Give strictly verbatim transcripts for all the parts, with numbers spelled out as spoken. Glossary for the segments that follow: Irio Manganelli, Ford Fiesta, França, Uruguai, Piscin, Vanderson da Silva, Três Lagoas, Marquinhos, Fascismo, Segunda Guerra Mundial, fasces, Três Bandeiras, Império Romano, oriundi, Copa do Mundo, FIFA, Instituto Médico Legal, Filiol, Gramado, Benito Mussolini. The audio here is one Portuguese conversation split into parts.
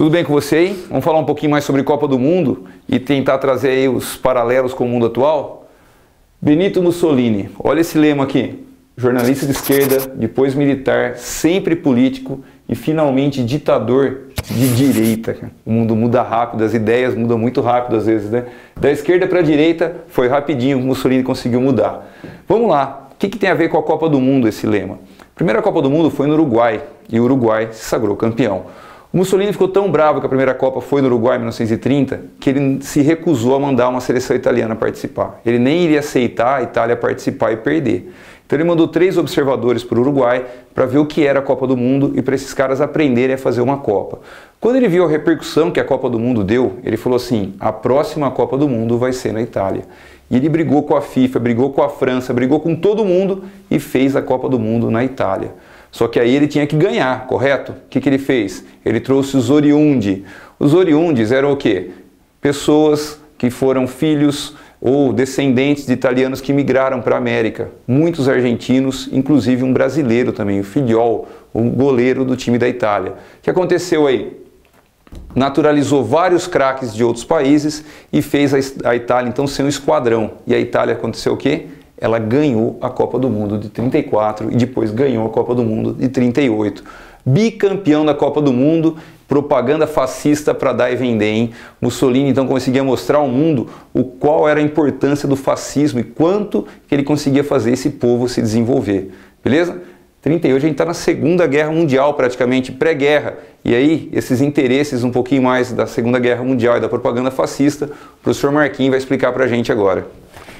Tudo bem com você aí? Vamos falar um pouquinho mais sobre Copa do Mundo e tentar trazer aí os paralelos com o mundo atual? Benito Mussolini, olha esse lema aqui. Jornalista de esquerda, depois militar, sempre político e finalmente ditador de direita. O mundo muda rápido, as ideias mudam muito rápido às vezes, né? Da esquerda para a direita foi rapidinho, Mussolini conseguiu mudar. Vamos lá, o que que tem a ver com a Copa do Mundo esse lema? A primeira Copa do Mundo foi no Uruguai e o Uruguai se sagrou campeão. O Mussolini ficou tão bravo que a primeira Copa foi no Uruguai em mil novecentos e trinta que ele se recusou a mandar uma seleção italiana participar. Ele nem iria aceitar a Itália participar e perder. Então ele mandou três observadores para o Uruguai para ver o que era a Copa do Mundo e para esses caras aprenderem a fazer uma Copa. Quando ele viu a repercussão que a Copa do Mundo deu, ele falou assim: a próxima Copa do Mundo vai ser na Itália. E ele brigou com a FIFA, brigou com a França, brigou com todo mundo e fez a Copa do Mundo na Itália. Só que aí ele tinha que ganhar, correto? O que que ele fez? Ele trouxe os oriundi. Os oriundis eram o quê? Pessoas que foram filhos ou descendentes de italianos que migraram para a América. Muitos argentinos, inclusive um brasileiro também, o Filiol, o goleiro do time da Itália. O que aconteceu aí? Naturalizou vários craques de outros países e fez a Itália então ser um esquadrão. E a Itália aconteceu o quê? Ela ganhou a Copa do Mundo de trinta e quatro e depois ganhou a Copa do Mundo de trinta e oito. Bicampeão da Copa do Mundo, propaganda fascista para dar e vender, hein? Mussolini então conseguia mostrar ao mundo o qual era a importância do fascismo e quanto que ele conseguia fazer esse povo se desenvolver, beleza? trinta e oito a gente está na Segunda Guerra Mundial, praticamente pré-guerra, e aí esses interesses um pouquinho mais da Segunda Guerra Mundial e da propaganda fascista, o professor Marquinhos vai explicar para a gente agora.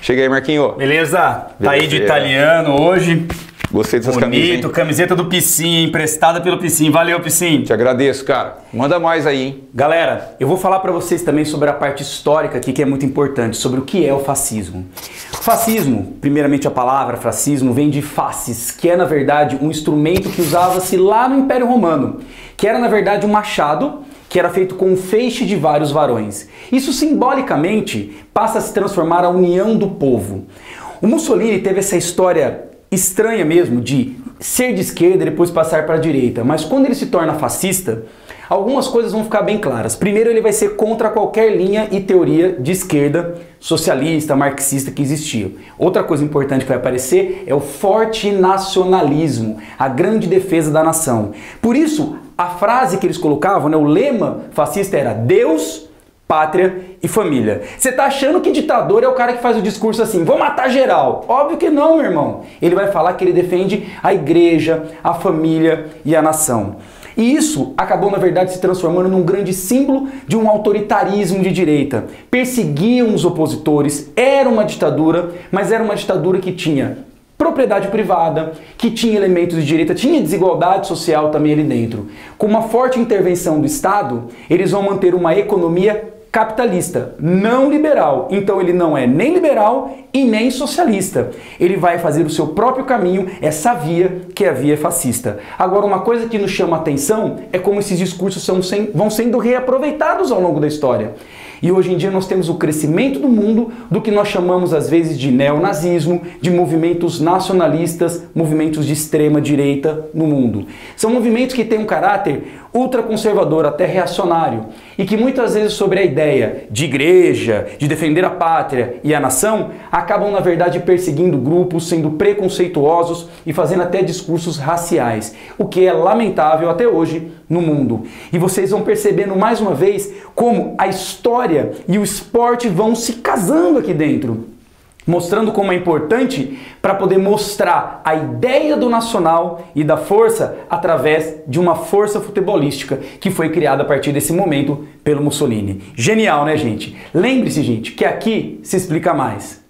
Chega aí, Marquinhos. Beleza? Beleza? Tá aí de italiano hoje. Gostei dessas camisetas. Bonito, camiseta, camiseta do Piscin, emprestada pelo Piscin. Valeu, Piscin. Te agradeço, cara. Manda mais aí, hein? Galera, eu vou falar para vocês também sobre a parte histórica aqui, que é muito importante, sobre o que é o fascismo. O fascismo, primeiramente a palavra fascismo, vem de fasces, que é, na verdade, um instrumento que usava-se lá no Império Romano, que era, na verdade, um machado, que era feito com um feixe de vários varões. Isso simbolicamente passa a se transformar a união do povo. O Mussolini teve essa história estranha mesmo de ser de esquerda e depois passar para a direita, mas quando ele se torna fascista, algumas coisas vão ficar bem claras. Primeiro, ele vai ser contra qualquer linha e teoria de esquerda socialista, marxista que existia. Outra coisa importante que vai aparecer é o forte nacionalismo, a grande defesa da nação. Por isso, a frase que eles colocavam, né, o lema fascista era Deus, pátria e família. Você tá achando que ditador é o cara que faz o discurso assim, vou matar geral? Óbvio que não, meu irmão. Ele vai falar que ele defende a igreja, a família e a nação. E isso acabou, na verdade, se transformando num grande símbolo de um autoritarismo de direita. Perseguiam os opositores, era uma ditadura, mas era uma ditadura que tinha propriedade privada, que tinha elementos de direita, tinha desigualdade social também ali dentro. Com uma forte intervenção do Estado, eles vão manter uma economia capitalista, não liberal. Então ele não é nem liberal e nem socialista. Ele vai fazer o seu próprio caminho, essa via que é a via fascista. Agora, uma coisa que nos chama a atenção é como esses discursos são sem, vão sendo reaproveitados ao longo da história. E hoje em dia nós temos o crescimento do mundo do que nós chamamos às vezes de neonazismo, de movimentos nacionalistas, movimentos de extrema direita no mundo. São movimentos que têm um caráter ultraconservador, até reacionário, e que muitas vezes sobre a ideia de igreja, de defender a pátria e a nação, acabam na verdade perseguindo grupos, sendo preconceituosos e fazendo até discursos raciais, o que é lamentável até hoje no mundo. E vocês vão percebendo mais uma vez como a história e o esporte vão se casando aqui dentro, mostrando como é importante para poder mostrar a ideia do nacional e da força através de uma força futebolística que foi criada a partir desse momento pelo Mussolini. Genial, né, gente? Lembre-se, gente, que aqui se explica mais.